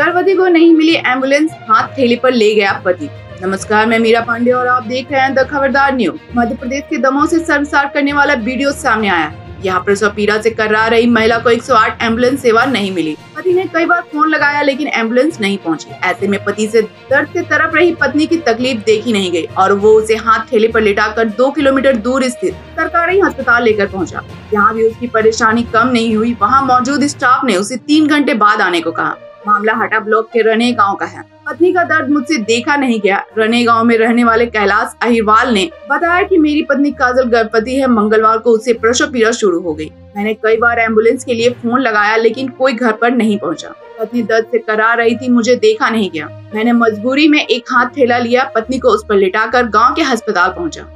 गर्भवती को नहीं मिली एम्बुलेंस, हाथ थैली पर ले गया पति। नमस्कार, मैं मीरा पांडे और आप देख रहे हैं द खबरदार न्यूज। मध्य प्रदेश के दमोह से शर्मसार करने वाला वीडियो सामने आया। यहाँ पर पीड़ा से कर्रा रही महिला को 108 एम्बुलेंस सेवा नहीं मिली। पति ने कई बार फोन लगाया लेकिन एम्बुलेंस नहीं पहुँची। ऐसे में पति से दर्द से तड़प रही पत्नी की तकलीफ देखी नहीं गई और वो उसे हाथ थैले पर लिटाकर 2 किलोमीटर दूर स्थित सरकारी अस्पताल लेकर पहुँचा। यहाँ भी उसकी परेशानी कम नहीं हुई। वहाँ मौजूद स्टाफ ने उसे 3 घंटे बाद आने को कहा। मामला हाटा ब्लॉक के रने गांव का है। पत्नी का दर्द मुझसे देखा नहीं गया। रने गांव में रहने वाले कैलाश अहिवाल ने बताया कि मेरी पत्नी काजल गर्भवती है। मंगलवार को उसे प्रसव पीड़ा शुरू हो गई। मैंने कई बार एम्बुलेंस के लिए फोन लगाया लेकिन कोई घर पर नहीं पहुंचा। पत्नी दर्द से कराह रही थी, मुझे देखा नहीं गया। मैंने मजबूरी में एक हाथ थैला लिया, पत्नी को उस पर लिटा कर गाँव के अस्पताल पहुँचा।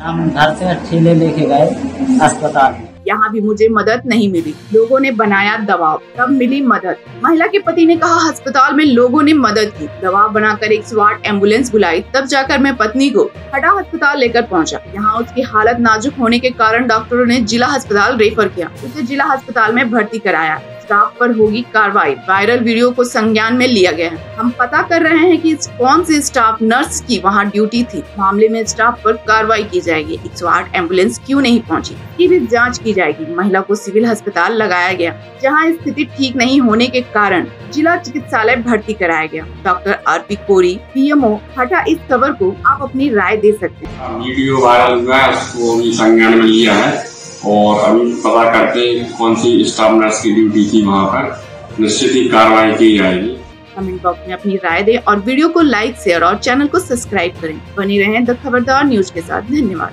हम घर से ठेले लेके गए अस्पताल। यहाँ भी मुझे मदद नहीं मिली। लोगों ने बनाया दबाव, तब मिली मदद। महिला के पति ने कहा अस्पताल में लोगों ने मदद की। दबाव बनाकर 108 एम्बुलेंस बुलाई, तब जाकर मैं पत्नी को हाटा अस्पताल लेकर पहुंचा। यहाँ उसकी हालत नाजुक होने के कारण डॉक्टरों ने जिला अस्पताल रेफर किया। उसे जिला अस्पताल में भर्ती कराया। स्टाफ पर होगी कार्रवाई। वायरल वीडियो को संज्ञान में लिया गया है। हम पता कर रहे हैं कि कौन से स्टाफ नर्स की वहां ड्यूटी थी। मामले में स्टाफ पर कार्रवाई की जाएगी। 108 एम्बुलेंस क्यों नहीं पहुंची, की भी जांच की जाएगी। महिला को सिविल अस्पताल लगाया गया, जहां स्थिति ठीक नहीं होने के कारण जिला चिकित्सालय भर्ती कराया गया। Doctor R P Kori PMO Hata, इस खबर को आप अपनी राय दे सकते हैं। वीडियो वायरल हुआ है, उसको संज्ञान में लिया है और अभी पता करते कौन सी स्टाफ नर्स की ड्यूटी थी वहाँ पर। निश्चित ही कार्रवाई की जाएगी। कमेंट बॉक्स में अपनी राय दें और वीडियो को लाइक, शेयर और चैनल को सब्सक्राइब करें। बने रहें द खबरदार न्यूज के साथ। धन्यवाद।